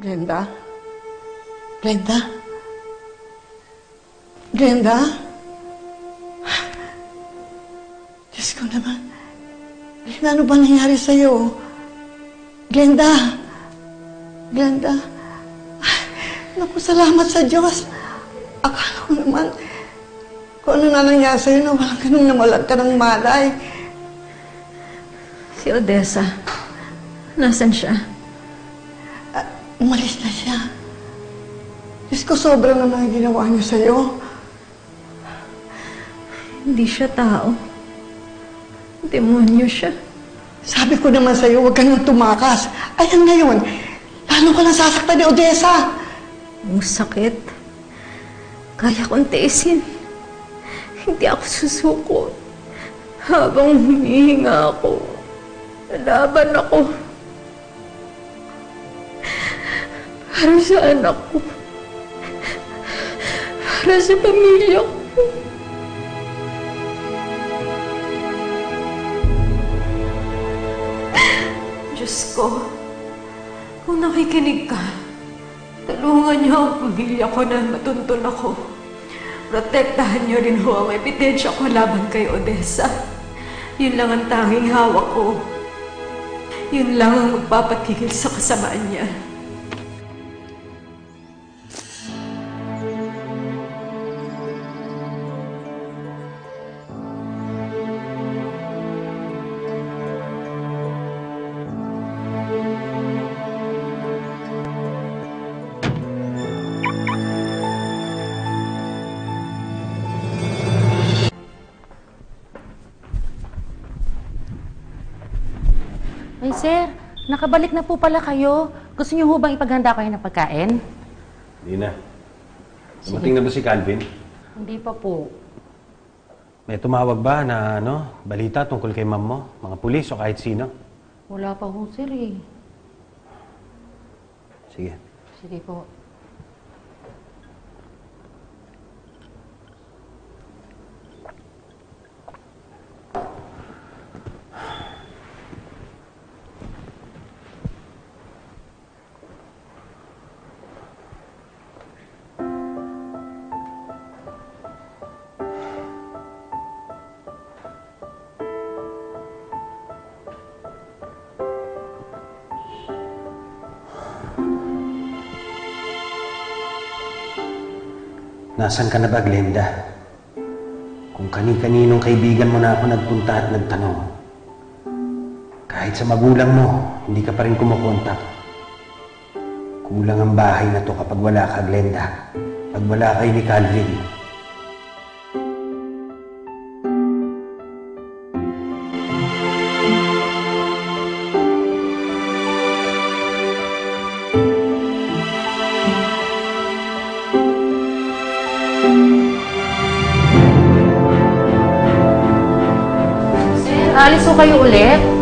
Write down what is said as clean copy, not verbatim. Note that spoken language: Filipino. Glenda? Glenda? Glenda? Diyos ko naman. Glenda, ano ba nangyari sa'yo? Glenda! Glenda? Naku, salamat sa Diyos. Akala ko naman, kung ano na nangyari sa'yo na walang ganun namalag ka ng malay. Si Odessa, nasan siya? Umalis na siya. Diyos ko, sobra na mga ginawa niyo sa'yo. Hindi siya tao. Demonyo siya. Sabi ko naman sa'yo, huwag ka nang tumakas. Ayan ngayon, lalo ko lang sasaktan ni Odessa. Ang sakit. Kaya kong tiisin. Hindi ako susuko. Habang humihinga ako, laban ako. Para sa anak ko. Para sa pamilya ko. Diyos ko, kung nakikinig ka, tulungan niyo ang pamilya ko na matuntun ako. Protektahan niyo rin ho ang ebidensya ko laban kay Odessa. Yun lang ang tanging hawak ko. Yun lang ang magpapatigil sa kasamaan niya. Ay, sir, nakabalik na po pala kayo. Gusto niyo ho bang ipaghanda kayo ng pagkain? Hindi na. Dumating na ba si Calvin? Hindi pa po. May tumawag ba na ano, balita tungkol kay ma'am mo? Mga pulis o kahit sino? Wala pa ho, sir, eh. Sige. Sige po. Nasaan ka na ba, Glenda? Kung kani-kaninong kaibigan mo na ako nagpunta at nagtanong. Kahit sa magulang mo, hindi ka pa rin kumukontak. Kulang ang bahay na to kapag wala ka, Glenda. Pag wala kayo ni Calvin. Alis ko kayo ulit.